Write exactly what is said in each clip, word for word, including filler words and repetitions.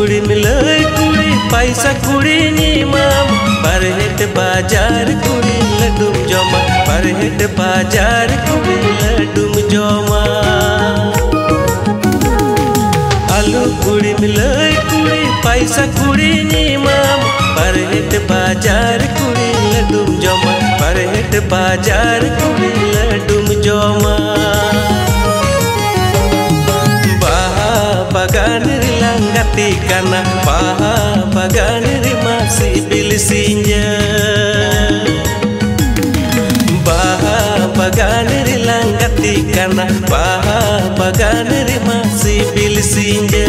कुड़ी मिलई कुड़ी पैसा कुड़ी निमाम परहट बाजार कुड़ी लडुम जमा परहट बाजार कुड़ी लडुम जमा आलू कुड़ी मिलई कुड़ी पैसा कुड़ी निमाम परहट बाजार कुड़ी लडुम जमा परहट बाजार कुड़ी लडुम जमा बगान रे लांगती काना बाहा बगान रे मासी बिलसिंजा बाहा बगान रे लांगती काना बाहा बगान रे मासी बिलसिंजा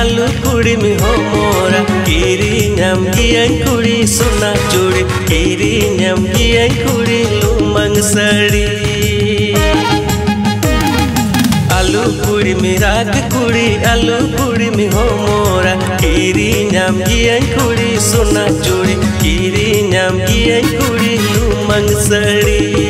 आलू कुड़ी में हो मोरा केरी नाम की अंकुड़ी सोना चूड़ी केरी नाम की अंकुड़ी लुमंग साड़ी आलू कुड़ी में राग कुड़ी आलू कुड़ी में हो मोरा केरी नाम की अंकुड़ी सोना चूड़ी केरी नाम की अंकुड़ी लुमंग साड़ी।